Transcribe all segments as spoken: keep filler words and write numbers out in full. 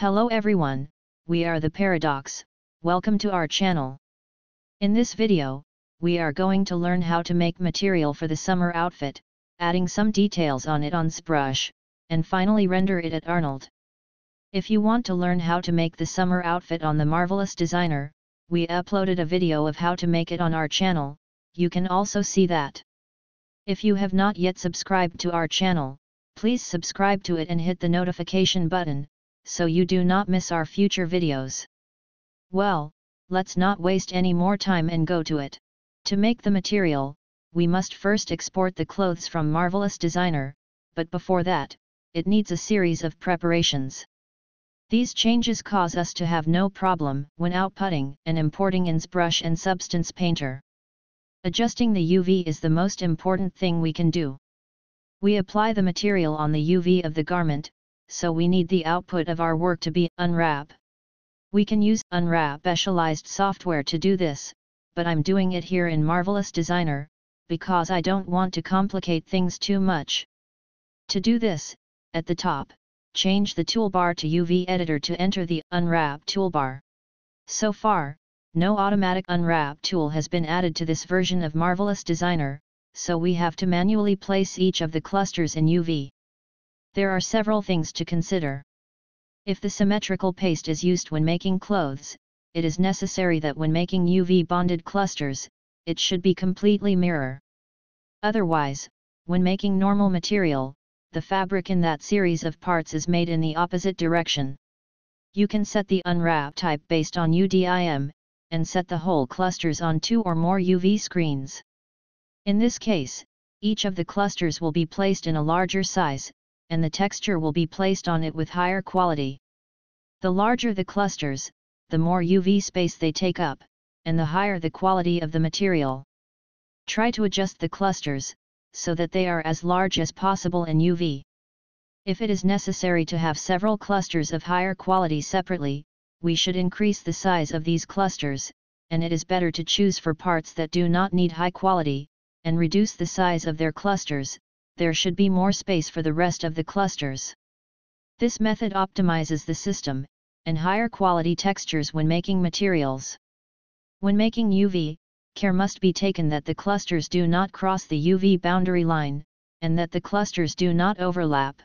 Hello everyone, we are the Paradoox, welcome to our channel. In this video, we are going to learn how to make material for the summer outfit, adding some details on it on ZBrush, and finally render it at Arnold. If you want to learn how to make the summer outfit on the Marvelous Designer, we uploaded a video of how to make it on our channel, you can also see that. If you have not yet subscribed to our channel, please subscribe to it and hit the notification button, so you do not miss our future videos. Well, let's not waste any more time and go to it. To make the material, we must first export the clothes from Marvelous Designer, but before that, it needs a series of preparations. These changes cause us to have no problem when outputting and importing in ZBrush and Substance Painter. Adjusting the U V is the most important thing we can do. We apply the material on the U V of the garment, so we need the output of our work to be unwrap. We can use unwrap specialized software to do this, but I'm doing it here in Marvelous Designer, because I don't want to complicate things too much. To do this, at the top, change the toolbar to U V Editor to enter the unwrap toolbar. So far, no automatic unwrap tool has been added to this version of Marvelous Designer, so we have to manually place each of the clusters in U V. There are several things to consider. If the symmetrical paste is used when making clothes, it is necessary that when making U V bonded clusters, it should be completely mirror. Otherwise, when making normal material, the fabric in that series of parts is made in the opposite direction. You can set the unwrap type based on U D I M, and set the whole clusters on two or more U V screens. In this case, each of the clusters will be placed in a larger size, and the texture will be placed on it with higher quality. The larger the clusters, the more U V space they take up, and the higher the quality of the material. Try to adjust the clusters, so that they are as large as possible in U V. If it is necessary to have several clusters of higher quality separately, we should increase the size of these clusters, and it is better to choose for parts that do not need high quality, and reduce the size of their clusters. There should be more space for the rest of the clusters. This method optimizes the system, and higher quality textures when making materials. When making U V, care must be taken that the clusters do not cross the U V boundary line, and that the clusters do not overlap.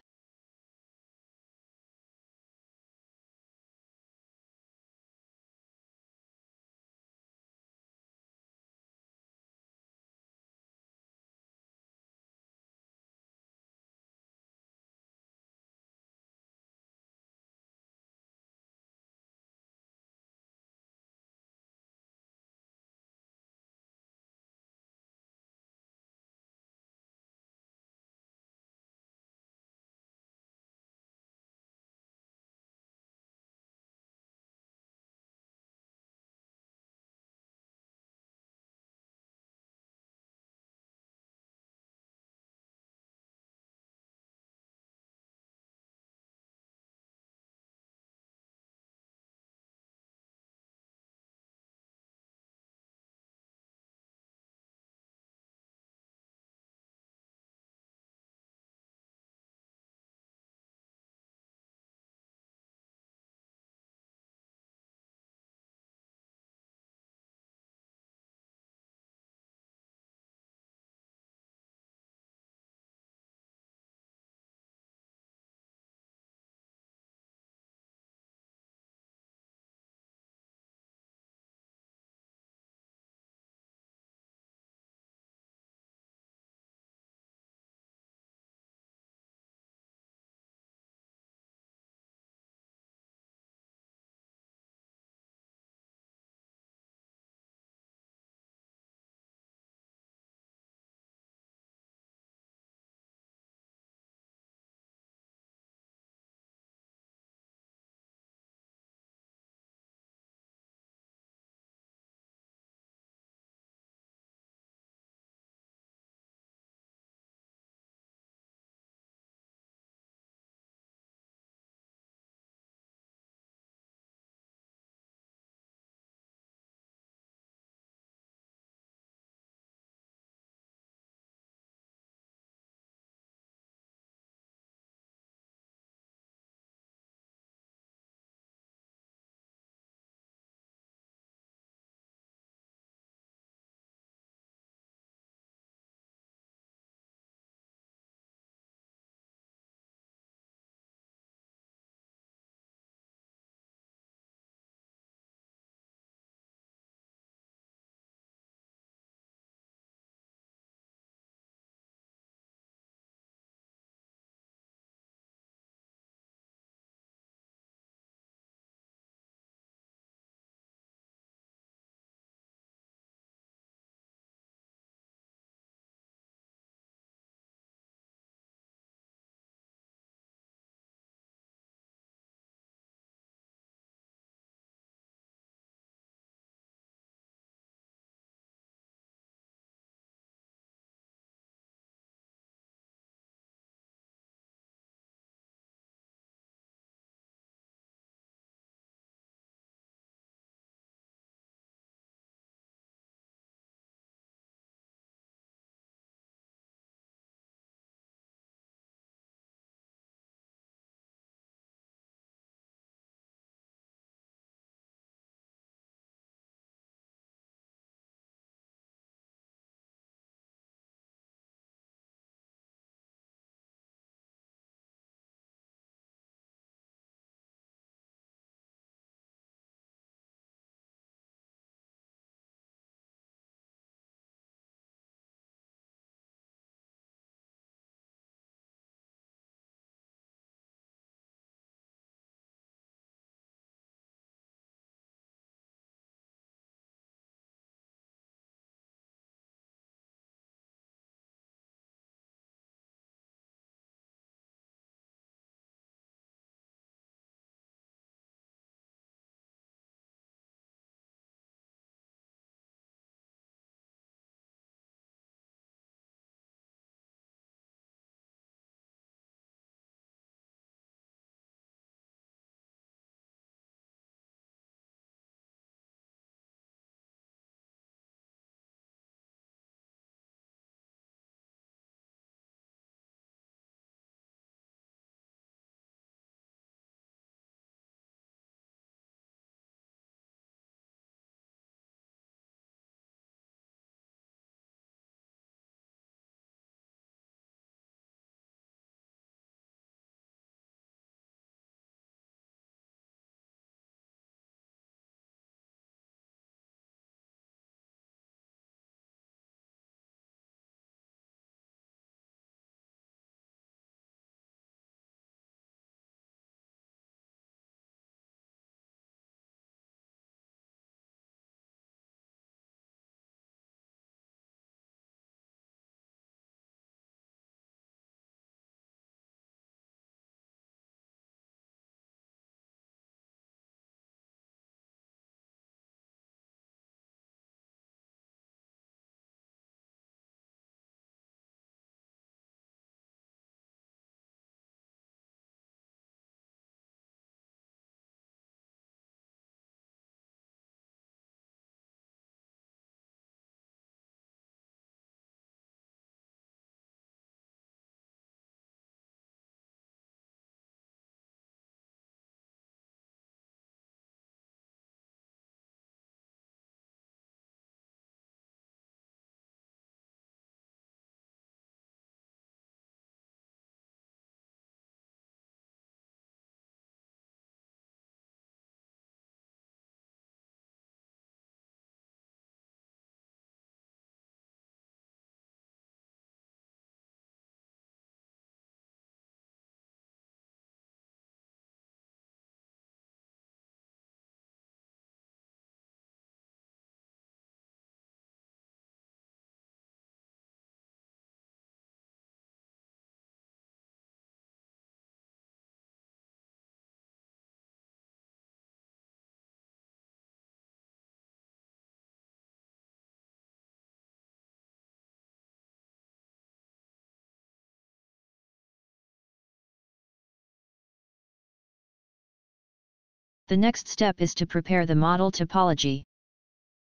The next step is to prepare the model topology.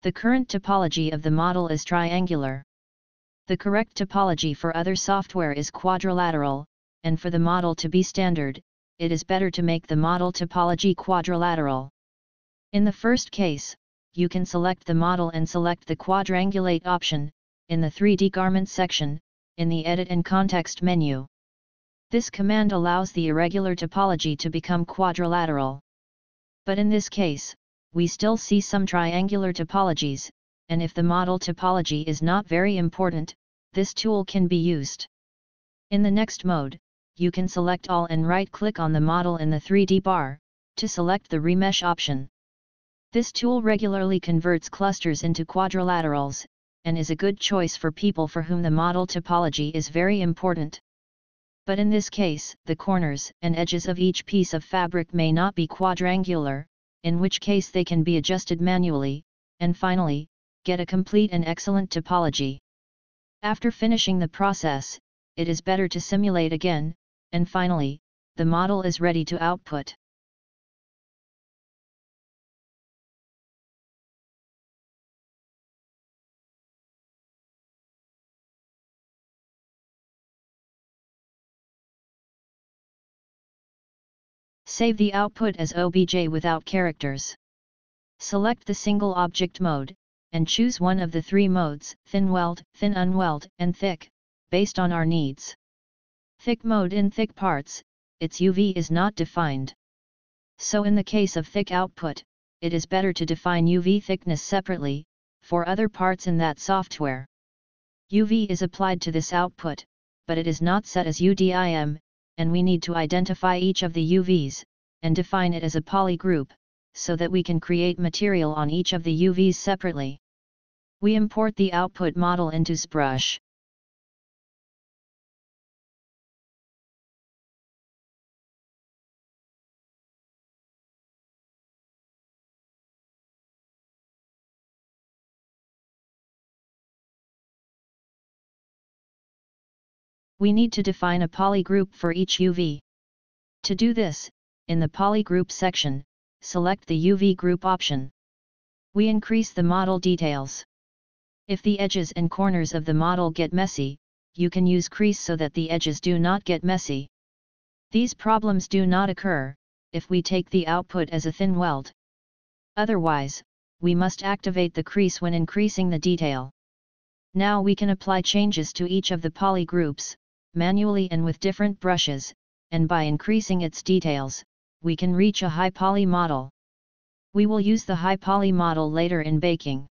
The current topology of the model is triangular. The correct topology for other software is quadrilateral, and for the model to be standard, it is better to make the model topology quadrilateral. In the first case, you can select the model and select the Quadrangulate option, in the three D Garment section, in the Edit and Context menu. This command allows the irregular topology to become quadrilateral. But in this case, we still see some triangular topologies, and if the model topology is not very important, this tool can be used. In the next mode, you can select all and right-click on the model in the three D bar, to select the Remesh option. This tool regularly converts clusters into quadrilaterals, and is a good choice for people for whom the model topology is very important. But in this case, the corners and edges of each piece of fabric may not be quadrangular, in which case they can be adjusted manually, and finally, get a complete and excellent topology. After finishing the process, it is better to simulate again, and finally, the model is ready to output. Save the output as O B J without characters. Select the single object mode, and choose one of the three modes, Thin Weld, Thin Unweld, and Thick, based on our needs. Thick mode: in thick parts, its U V is not defined. So in the case of thick output, it is better to define U V thickness separately, for other parts in that software. U V is applied to this output, but it is not set as U D I M, and we need to identify each of the U Vs, and define it as a poly group, so that we can create material on each of the U Vs separately. We import the output model into ZBrush. We need to define a poly group for each U V. To do this, in the Poly Group section, select the U V Group option. We increase the model details. If the edges and corners of the model get messy, you can use crease so that the edges do not get messy. These problems do not occur if we take the output as a thin weld. Otherwise, we must activate the crease when increasing the detail. Now we can apply changes to each of the poly groups, manually and with different brushes, and by increasing its details, we can reach a high poly model. We will use the high poly model later in baking.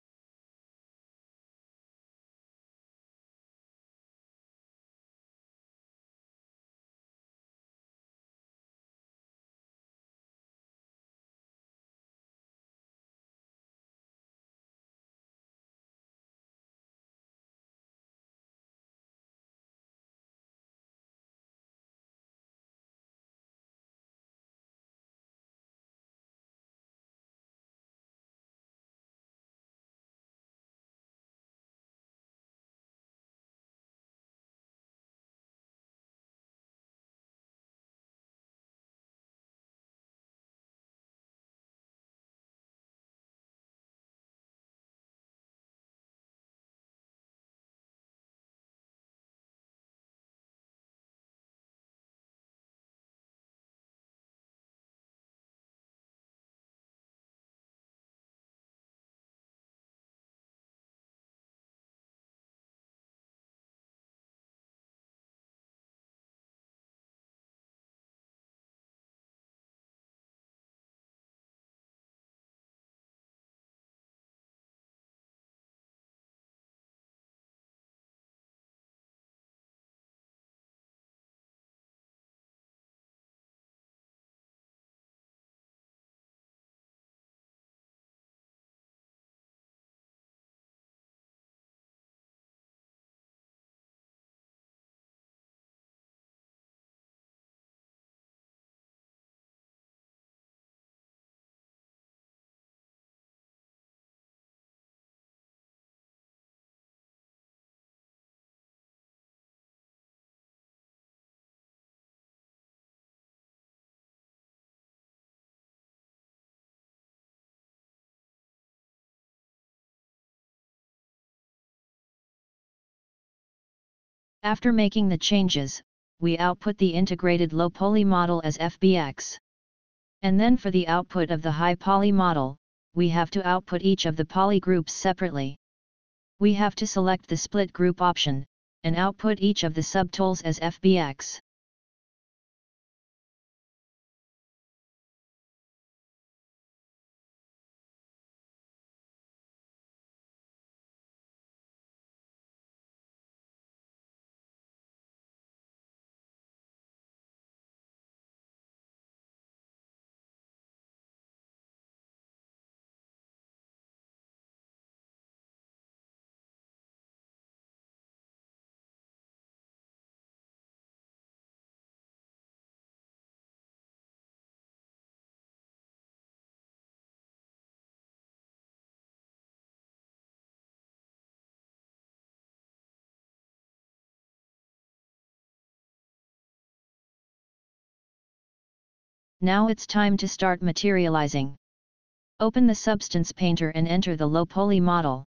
After making the changes, we output the integrated low poly model as F B X. And then for the output of the high poly model, we have to output each of the poly groups separately. We have to select the split group option, and output each of the subtools as F B X. Now it's time to start materializing. Open the Substance Painter and enter the low poly model.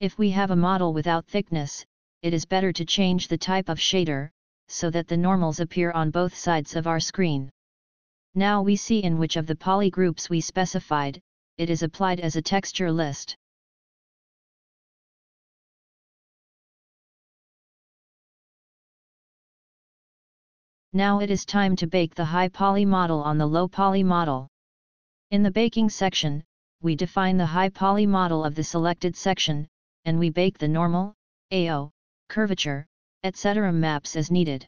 If we have a model without thickness, it is better to change the type of shader, so that the normals appear on both sides of our screen. Now we see in which of the poly groups we specified, it is applied as a texture list. Now it is time to bake the high poly model on the low poly model. In the baking section, we define the high poly model of the selected section, and we bake the normal, A O, curvature, et cetera maps as needed.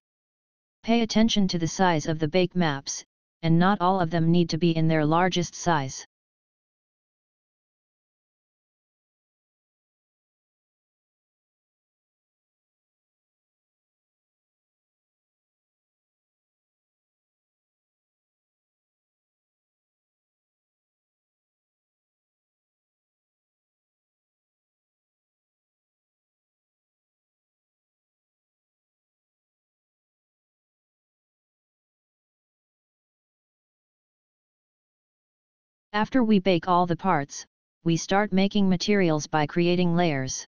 Pay attention to the size of the bake maps, and not all of them need to be in their largest size. After we bake all the parts, we start making materials by creating layers.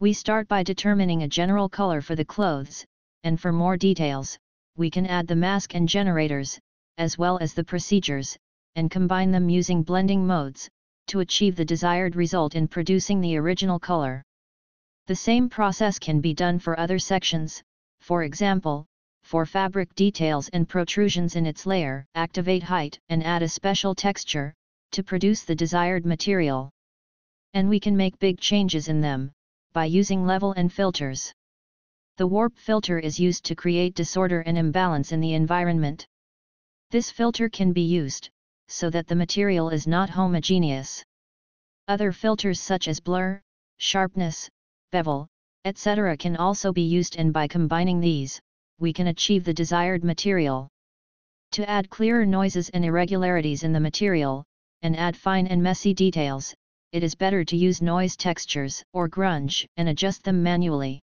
We start by determining a general color for the clothes, and for more details, we can add the mask and generators, as well as the procedures, and combine them using blending modes, to achieve the desired result in producing the original color. The same process can be done for other sections, for example, for fabric details and protrusions in its layer, activate height and add a special texture, to produce the desired material. And we can make big changes in them, by using level and filters. The warp filter is used to create disorder and imbalance in the environment. This filter can be used, so that the material is not homogeneous. Other filters such as blur, sharpness, bevel, et cetera can also be used, and by combining these, we can achieve the desired material. To add clearer noises and irregularities in the material, and add fine and messy details, it is better to use noise textures or grunge and adjust them manually.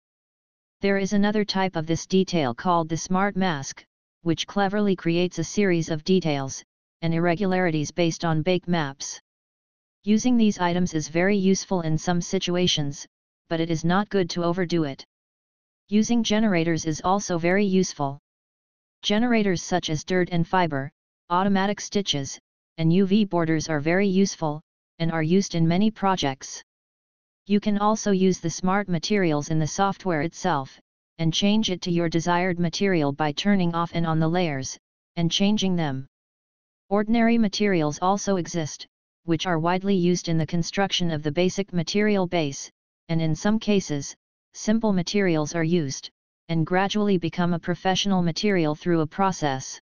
There is another type of this detail called the smart mask, which cleverly creates a series of details and irregularities based on bake maps. Using these items is very useful in some situations, but it is not good to overdo it. Using generators is also very useful. Generators such as dirt and fiber, automatic stitches, and U V borders are very useful, and are used in many projects. You can also use the smart materials in the software itself, and change it to your desired material by turning off and on the layers, and changing them. Ordinary materials also exist, which are widely used in the construction of the basic material base, and in some cases, simple materials are used, and gradually become a professional material through a process.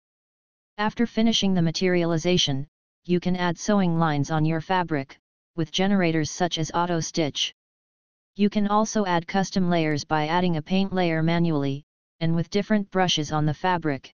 After finishing the materialization, you can add sewing lines on your fabric, with generators such as auto stitch. You can also add custom layers by adding a paint layer manually, and with different brushes on the fabric.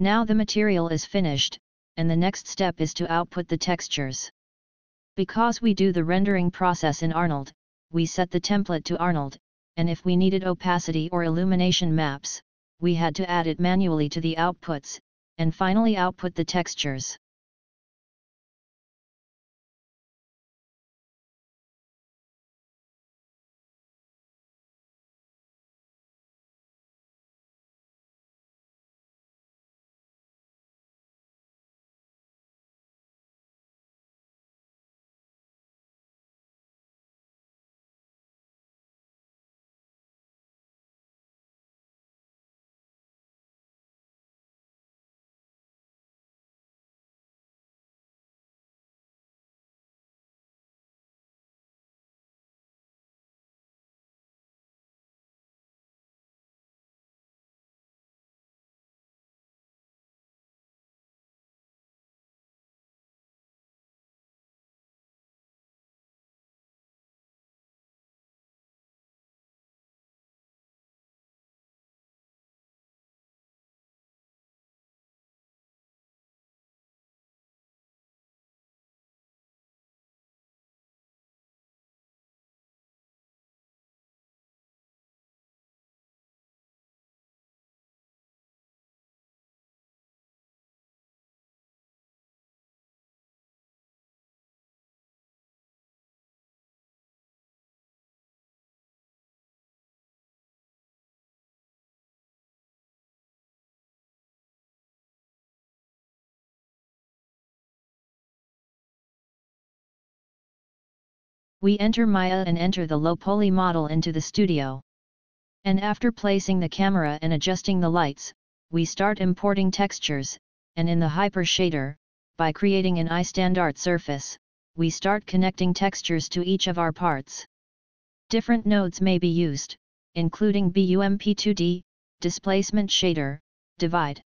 Now the material is finished, and the next step is to output the textures. Because we do the rendering process in Arnold, we set the template to Arnold, and if we needed opacity or illumination maps, we had to add it manually to the outputs, and finally output the textures. We enter Maya and enter the low poly model into the studio. And after placing the camera and adjusting the lights, we start importing textures, and in the hyper shader, by creating an aiStandard surface, we start connecting textures to each of our parts. Different nodes may be used, including Bump two D, Displacement Shader, Divide.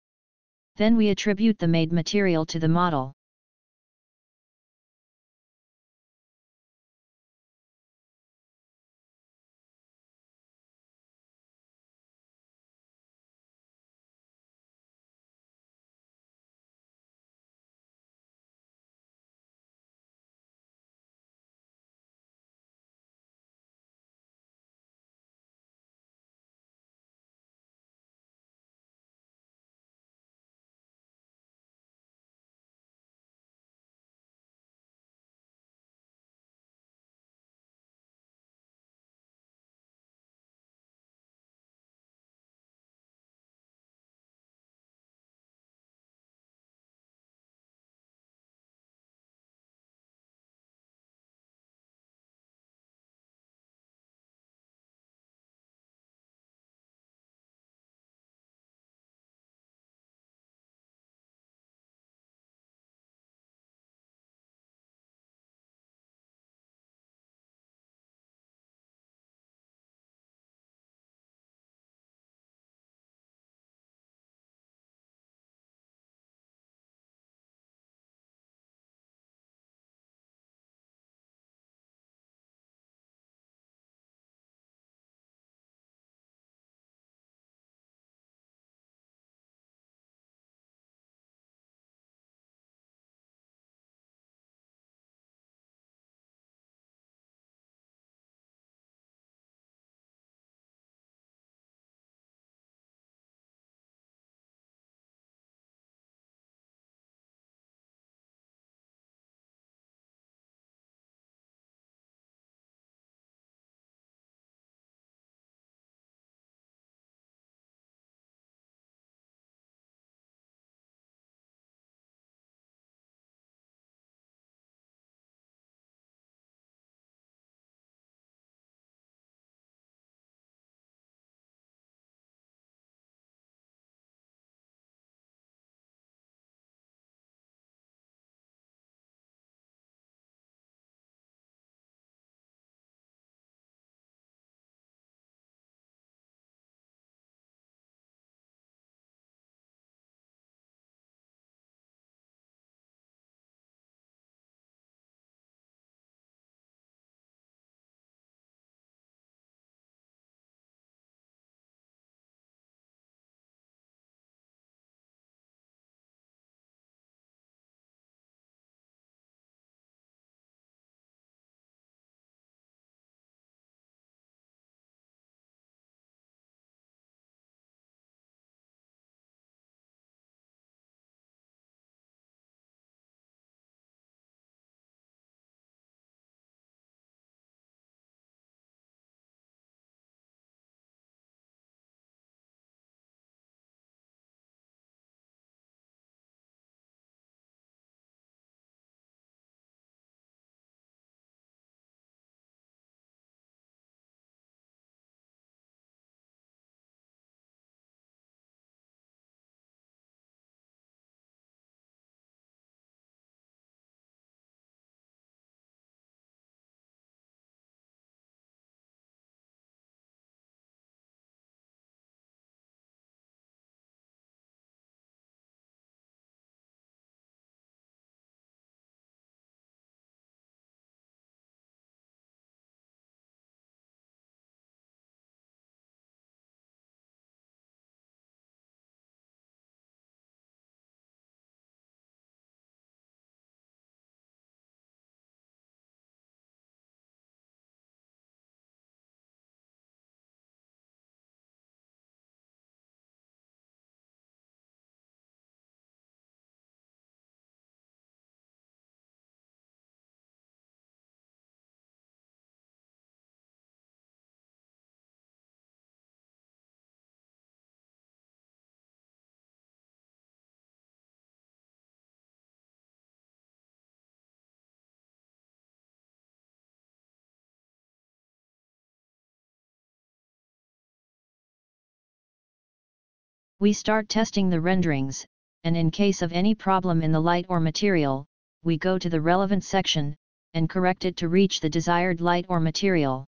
Then we attribute the made material to the model. We start testing the renderings, and in case of any problem in the light or material, we go to the relevant section, and correct it to reach the desired light or material.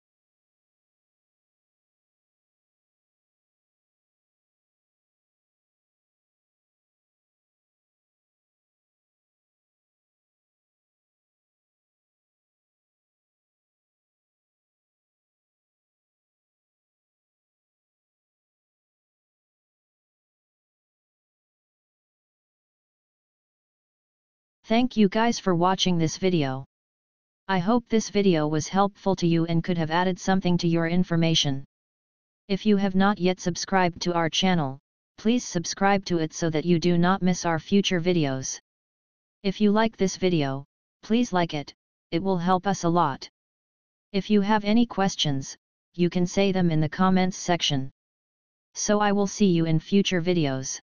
Thank you guys for watching this video. I hope this video was helpful to you and could have added something to your information. If you have not yet subscribed to our channel, please subscribe to it so that you do not miss our future videos. If you like this video, please like it, it will help us a lot. If you have any questions, you can say them in the comments section. So I will see you in future videos.